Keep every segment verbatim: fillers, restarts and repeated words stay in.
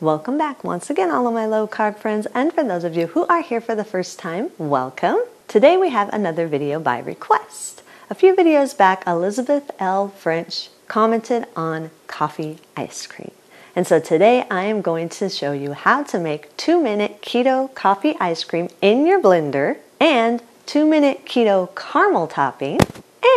Welcome back once again, all of my low carb friends, and for those of you who are here for the first time, welcome. Today we have another video by request. A few videos back, Elizabeth L. French commented on coffee ice cream. And so today I am going to show you how to make two-minute keto coffee ice cream in your blender, and two-minute keto caramel topping,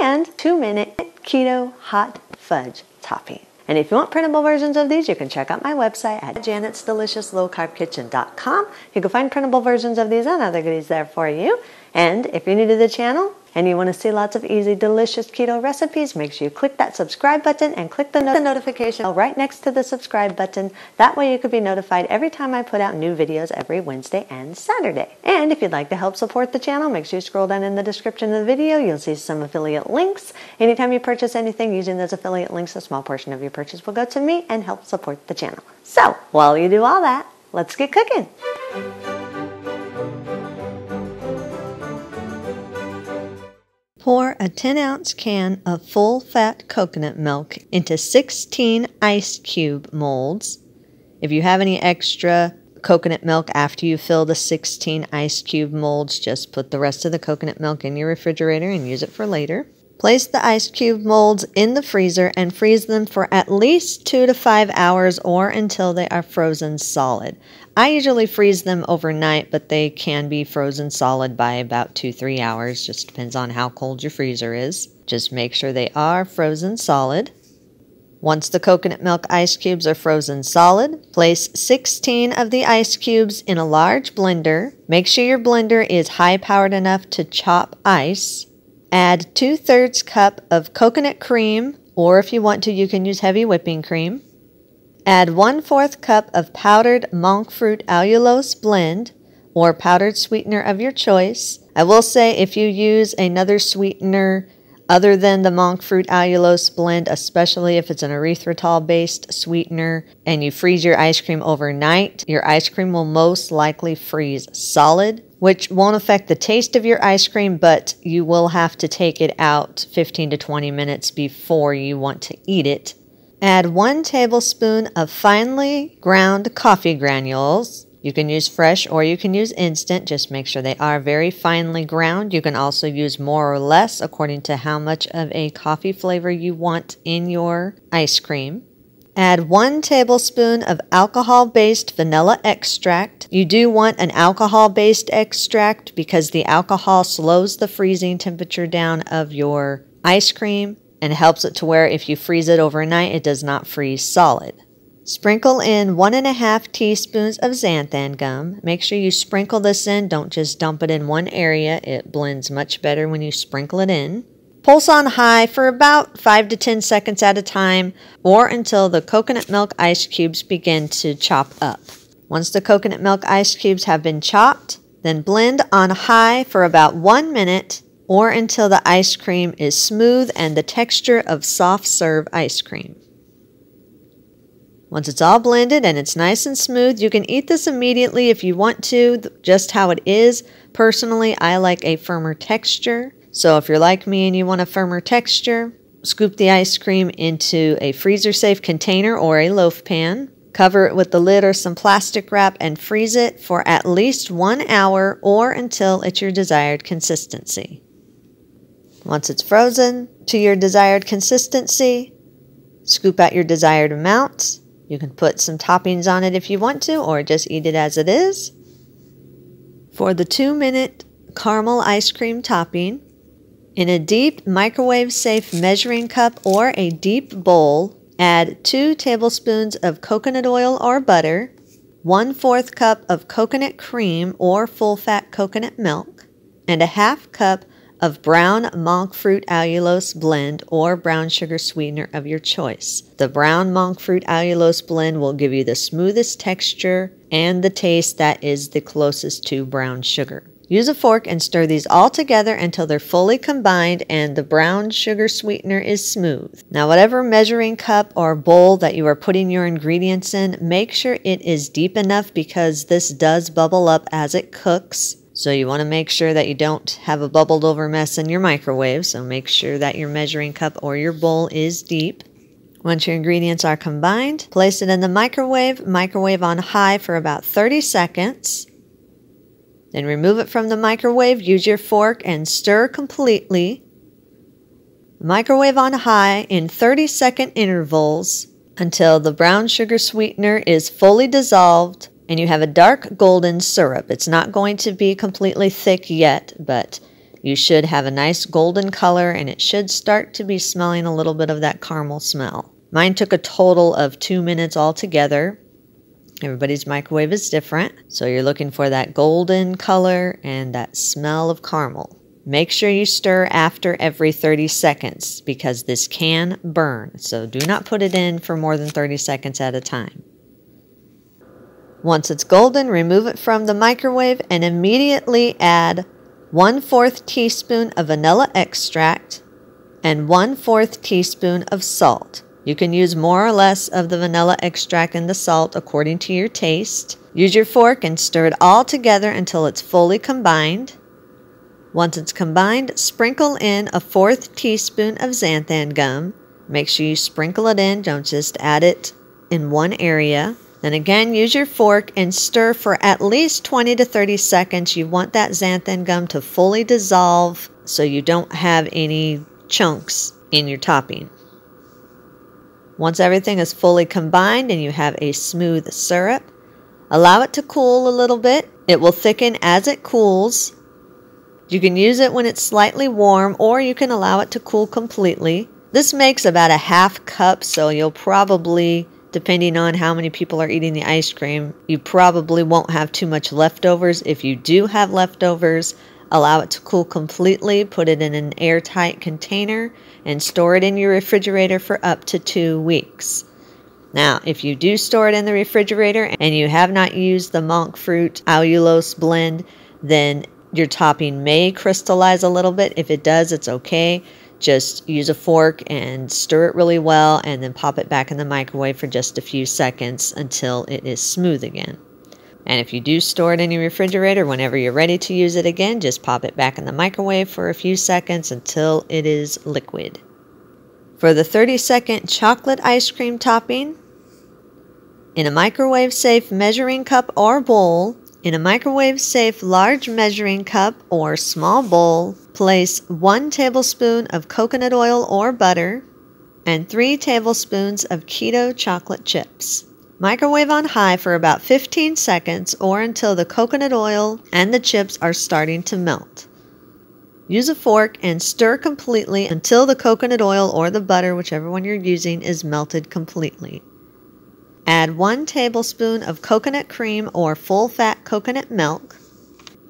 and two-minute keto hot fudge topping. And if you want printable versions of these, you can check out my website at janets delicious low carb kitchen dot com. You can find printable versions of these and other goodies there for you. And if you're new to the channel and you want to see lots of easy, delicious keto recipes, make sure you click that subscribe button and click the, no the notification bell right next to the subscribe button. That way you can be notified every time I put out new videos every Wednesday and Saturday. And if you'd like to help support the channel, make sure you scroll down in the description of the video. You'll see some affiliate links. Anytime you purchase anything using those affiliate links, a small portion of your purchase will go to me and help support the channel. So while you do all that, let's get cooking. Pour a ten ounce can of full-fat coconut milk into sixteen ice cube molds. If you have any extra coconut milk after you fill the sixteen ice cube molds, just put the rest of the coconut milk in your refrigerator and use it for later. Place the ice cube molds in the freezer and freeze them for at least two to five hours or until they are frozen solid. I usually freeze them overnight, but they can be frozen solid by about two, three hours. Just depends on how cold your freezer is. Just make sure they are frozen solid. Once the coconut milk ice cubes are frozen solid, place sixteen of the ice cubes in a large blender. Make sure your blender is high-powered enough to chop ice. Add two-thirds cup of coconut cream, or if you want to, you can use heavy whipping cream. Add one-fourth cup of powdered monk fruit allulose blend or powdered sweetener of your choice. I will say if you use another sweetener other than the monk fruit allulose blend, especially if it's an erythritol-based sweetener, and you freeze your ice cream overnight, your ice cream will most likely freeze solid, which won't affect the taste of your ice cream, but you will have to take it out fifteen to twenty minutes before you want to eat it. Add one tablespoon of finely ground coffee granules. You can use fresh or you can use instant. Just make sure they are very finely ground. You can also use more or less according to how much of a coffee flavor you want in your ice cream. Add one tablespoon of alcohol-based vanilla extract. You do want an alcohol-based extract because the alcohol slows the freezing temperature down of your ice cream and helps it to where if you freeze it overnight, it does not freeze solid. Sprinkle in one and a half teaspoons of xanthan gum. Make sure you sprinkle this in. Don't just dump it in one area. It blends much better when you sprinkle it in. Pulse on high for about five to ten seconds at a time or until the coconut milk ice cubes begin to chop up. Once the coconut milk ice cubes have been chopped, then blend on high for about one minute or until the ice cream is smooth and the texture of soft serve ice cream. Once it's all blended and it's nice and smooth, you can eat this immediately if you want to, just how it is. Personally, I like a firmer texture. So if you're like me and you want a firmer texture, scoop the ice cream into a freezer-safe container or a loaf pan. Cover it with the lid or some plastic wrap and freeze it for at least one hour or until it's your desired consistency. Once it's frozen to your desired consistency, scoop out your desired amount. You can put some toppings on it if you want to, or just eat it as it is. For the two-minute caramel ice cream topping, in a deep microwave-safe measuring cup or a deep bowl, add two tablespoons of coconut oil or butter, one-fourth cup of coconut cream or full-fat coconut milk, and a half cup of brown monk fruit allulose blend or brown sugar sweetener of your choice. The brown monk fruit allulose blend will give you the smoothest texture and the taste that is the closest to brown sugar. Use a fork and stir these all together until they're fully combined and the brown sugar sweetener is smooth. Now, whatever measuring cup or bowl that you are putting your ingredients in, make sure it is deep enough because this does bubble up as it cooks. So you want to make sure that you don't have a bubbled over mess in your microwave, so make sure that your measuring cup or your bowl is deep. Once your ingredients are combined, place it in the microwave, microwave on high for about thirty seconds. Then remove it from the microwave, use your fork and stir completely. Microwave on high in thirty second intervals until the brown sugar sweetener is fully dissolved and you have a dark golden syrup. It's not going to be completely thick yet, but you should have a nice golden color and it should start to be smelling a little bit of that caramel smell. Mine took a total of two minutes altogether. Everybody's microwave is different, so you're looking for that golden color and that smell of caramel. Make sure you stir after every thirty seconds because this can burn, so do not put it in for more than thirty seconds at a time. Once it's golden, remove it from the microwave and immediately add one fourth teaspoon of vanilla extract and one fourth teaspoon of salt. You can use more or less of the vanilla extract and the salt according to your taste. Use your fork and stir it all together until it's fully combined. Once it's combined, sprinkle in a fourth teaspoon of xanthan gum. Make sure you sprinkle it in, don't just add it in one area. Then again, use your fork and stir for at least twenty to thirty seconds. You want that xanthan gum to fully dissolve so you don't have any chunks in your topping. Once everything is fully combined and you have a smooth syrup, allow it to cool a little bit. It will thicken as it cools. You can use it when it's slightly warm or you can allow it to cool completely. This makes about a half cup, so you'll probably, depending on how many people are eating the ice cream, you probably won't have too much leftovers. If you do have leftovers, allow it to cool completely, put it in an airtight container, and store it in your refrigerator for up to two weeks. Now, if you do store it in the refrigerator and you have not used the monk fruit allulose blend, then your topping may crystallize a little bit. If it does, it's okay. Just use a fork and stir it really well and then pop it back in the microwave for just a few seconds until it is smooth again. And if you do store it in your refrigerator, whenever you're ready to use it again, just pop it back in the microwave for a few seconds until it is liquid. For the thirty second chocolate ice cream topping, in a microwave safe measuring cup or bowl, in a microwave safe large measuring cup or small bowl, place one tablespoon of coconut oil or butter and three tablespoons of keto chocolate chips. Microwave on high for about fifteen seconds or until the coconut oil and the chips are starting to melt. Use a fork and stir completely until the coconut oil or the butter, whichever one you're using, is melted completely. Add one tablespoon of coconut cream or full-fat coconut milk.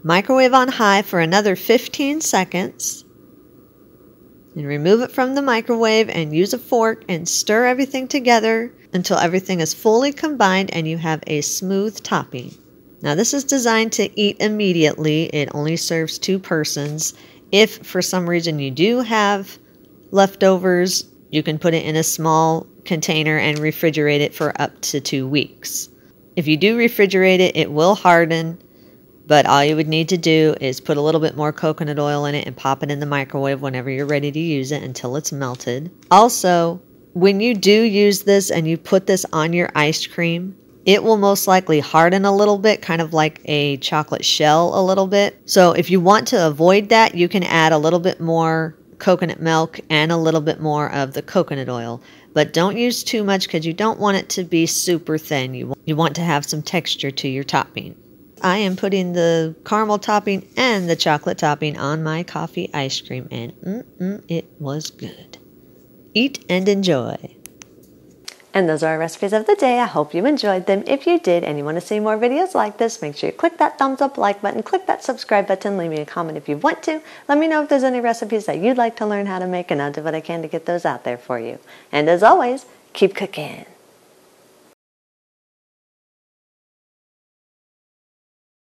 Microwave on high for another fifteen seconds. And remove it from the microwave and use a fork and stir everything together until everything is fully combined and you have a smooth topping. Now this is designed to eat immediately. It only serves two persons. If for some reason you do have leftovers, you can put it in a small container and refrigerate it for up to two weeks. If you do refrigerate it, it will harden. But all you would need to do is put a little bit more coconut oil in it and pop it in the microwave whenever you're ready to use it until it's melted. Also, when you do use this and you put this on your ice cream, it will most likely harden a little bit, kind of like a chocolate shell a little bit. So if you want to avoid that, you can add a little bit more coconut milk and a little bit more of the coconut oil. But don't use too much because you don't want it to be super thin. You, you want to have some texture to your topping. I am putting the caramel topping and the chocolate topping on my coffee ice cream, and mm-mm, it was good. Eat and enjoy. And those are our recipes of the day. I hope you enjoyed them. If you did and you want to see more videos like this, make sure you click that thumbs up like button, click that subscribe button, leave me a comment if you want to. Let me know if there's any recipes that you'd like to learn how to make, and I'll do what I can to get those out there for you. And as always, keep cooking.